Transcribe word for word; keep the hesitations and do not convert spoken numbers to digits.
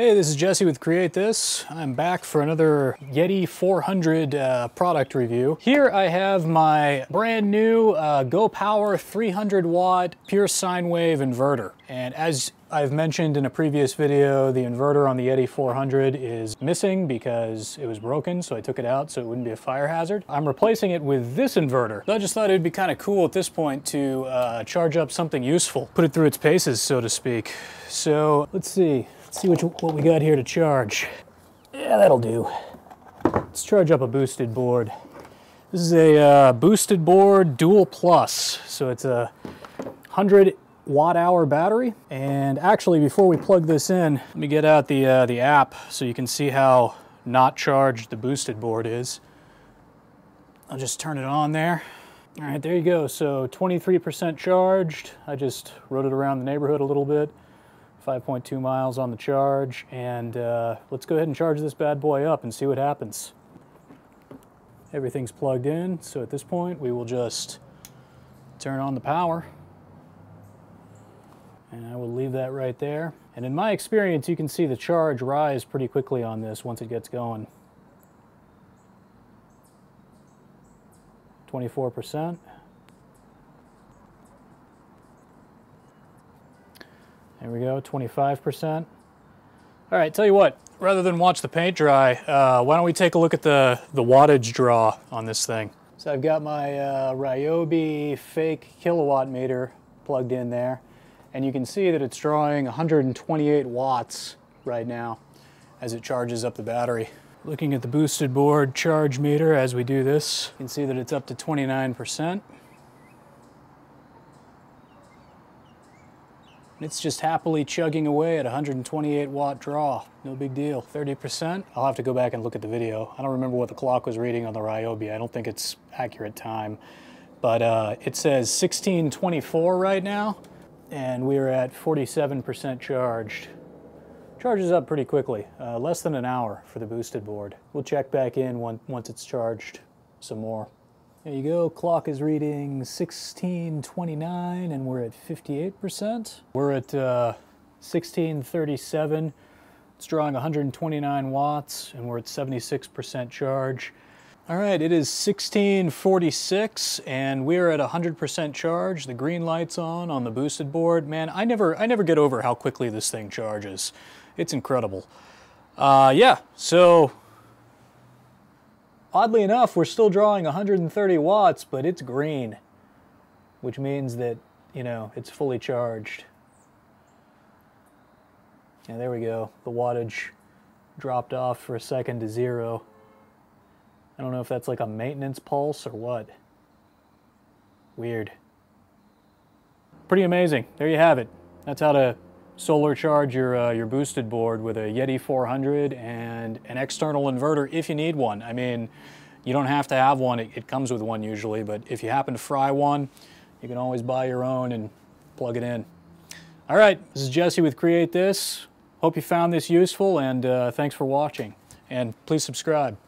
Hey, this is Jesse with Create This. I'm back for another Yeti four hundred uh, product review. Here I have my brand new uh, Go Power three hundred watt pure sine wave inverter. And as I've mentioned in a previous video, the inverter on the Yeti four hundred is missing because it was broken, so I took it out so it wouldn't be a fire hazard. I'm replacing it with this inverter. So I just thought it'd be kind of cool at this point to uh, charge up something useful, put it through its paces, so to speak. So let's see. Let's see what, what we got here to charge. Yeah, that'll do. Let's charge up a boosted board. This is a uh, boosted board dual plus. So it's a one hundred watt hour battery. And actually, before we plug this in, let me get out the, uh, the app so you can see how not charged the boosted board is. I'll just turn it on there. All right, there you go. So twenty-three percent charged. I just rode it around the neighborhood a little bit. five point two miles on the charge, and uh, let's go ahead and charge this bad boy up and see what happens. Everything's plugged in, so at this point we will just turn on the power. And I will leave that right there. And in my experience, you can see the charge rise pretty quickly on this once it gets going. twenty-four percent. There we go, twenty-five percent. All right, tell you what, rather than watch the paint dry, uh, why don't we take a look at the, the wattage draw on this thing. So I've got my uh, Ryobi fake kilowatt meter plugged in there, and you can see that it's drawing one hundred twenty-eight watts right now as it charges up the battery. Looking at the boosted board charge meter as we do this, you can see that it's up to twenty-nine percent. It's just happily chugging away at one hundred twenty-eight watt draw. No big deal. thirty percent. I'll have to go back and look at the video. I don't remember what the clock was reading on the Ryobi. I don't think it's accurate time. But uh, it says sixteen twenty-four right now, and we're at forty-seven percent charged. Charges up pretty quickly. Uh, less than an hour for the boosted board. We'll check back in one, once it's charged some more. There you go, clock is reading sixteen twenty-nine and we're at fifty-eight percent. We're at uh, sixteen thirty-seven, it's drawing one hundred twenty-nine watts and we're at seventy-six percent charge. All right, it is sixteen forty-six and we're at one hundred percent charge. The green light's on on the boosted board. Man, I never, I never get over how quickly this thing charges. It's incredible. Uh, yeah, so oddly enough, we're still drawing one hundred thirty watts, but it's green, which means that, you know, it's fully charged. And there we go. The wattage dropped off for a second to zero. I don't know if that's like a maintenance pulse or what. Weird. Pretty amazing. There you have it. That's how to solar charge your, uh, your boosted board with a Yeti four hundred and an external inverter if you need one. I mean, you don't have to have one. It, it comes with one usually, but if you happen to fry one, you can always buy your own and plug it in. All right, this is Jesse with Create This. Hope you found this useful, and uh, thanks for watching. And please subscribe.